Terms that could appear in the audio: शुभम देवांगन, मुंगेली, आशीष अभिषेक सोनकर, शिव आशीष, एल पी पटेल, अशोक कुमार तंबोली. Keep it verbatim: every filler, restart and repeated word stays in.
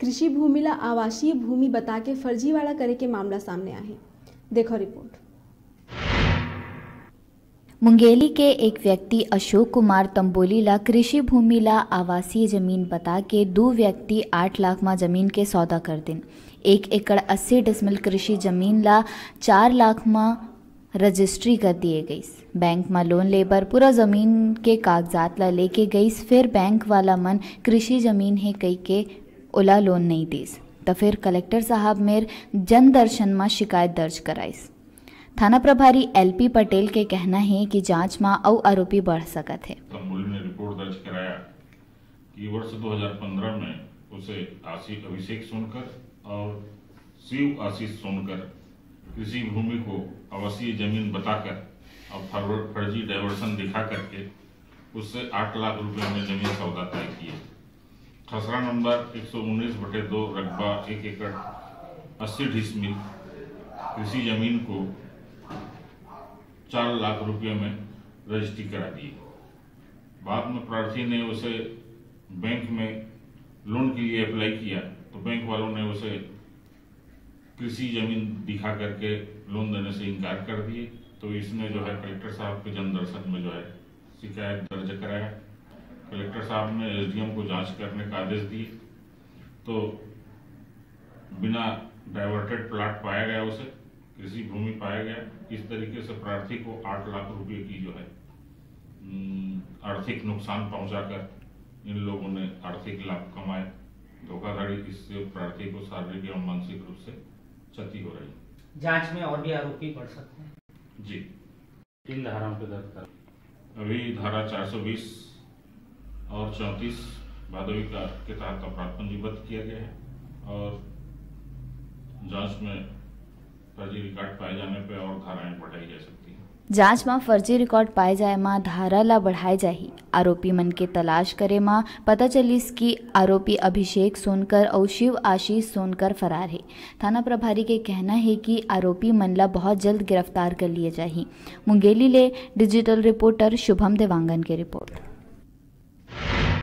कृषि भूमि ला आवासीय भूमि बता के फर्जीवाड़ा करे के मामला सामने आए। देखो रिपोर्ट। मुंगेली के एक व्यक्ति अशोक कुमार तंबोली ला कृषि भूमि ला आवासीय जमीन बता के दो व्यक्ति आठ लाख में जमीन के सौदा कर दिन। एक एकड़ अस्सी डिसमिल कृषि जमीन ला चार लाख में रजिस्ट्री कर दिए गई। बैंक में लोन लेबर पूरा जमीन के कागजात ला लेके गई, फिर बैंक वाला मन कृषि जमीन है कई के ओला लोन नहीं दीस, तो फिर कलेक्टर साहब मेर जनदर्शन में शिकायत दर्ज कराइस। थाना प्रभारी एल पी पटेल के कहना है कि जांच में औ आरोपी बढ़ सकत है। तंबोली ने रिपोर्ट दर्ज कराया कि वर्ष दो हज़ार पंद्रह में उसे आशीष अभिषेक सोनकर और शिव आशीष सोनकर कृषि भूमि को आवासीय जमीन बताकर और फर्जी डायवर्सन दिखा करके उससे आठ लाख रुपए में जमीन सौदा तय किए। खसरा नंबर एक सौ उन्नीस बटे दो रकबा एक एकड़ अस्सी डिसमिल कृषि जमीन को चार लाख रुपये में रजिस्ट्री करा दी। बाद में प्रार्थी ने उसे बैंक में लोन के लिए अप्लाई किया तो बैंक वालों ने उसे कृषि जमीन दिखा करके लोन देने से इनकार कर दिए। तो इसमें जो है कलेक्टर साहब के जनदर्शन में जो है शिकायत दर्ज कराया। कलेक्टर साहब ने एसडीएम को जांच करने का आदेश दिए तो बिना डाइवर्टेड प्लाट पाया गया, उसे कृषि भूमि पाया गया। इस तरीके से प्रार्थी को आठ लाख रुपए की जो है आर्थिक नुकसान पहुंचाकर इन लोगों ने आर्थिक लाभ कमाए। धोखाधड़ी, इससे प्रार्थी को शारीरिक एवं मानसिक रूप से क्षति हो रही है। जांच में और भी आरोपी बढ़ सकते हैं जी। तीन धाराओं पर दर्ज कर अभी धारा चार सौ बीस और चौंतीस भादवी का के तहत अपराध पंजीबद्ध किया गया है और जांच में फर्जी रिकॉर्ड पाए जाने पे और धाराएं बढ़ाई जा सकती हैं। जांच में फर्जी रिकॉर्ड पाए जाए में धारा ला बढ़ाए जाही। आरोपी मन के तलाश करे में पता चलिस कि आरोपी अभिषेक सोनकर और शिव आशीष सोनकर फरार है। थाना प्रभारी के कहना है कि आरोपी मन ला बहुत जल्द गिरफ्तार कर लिए जाही। मुंगेली ले डिजिटल रिपोर्टर शुभम देवांगन की रिपोर्ट।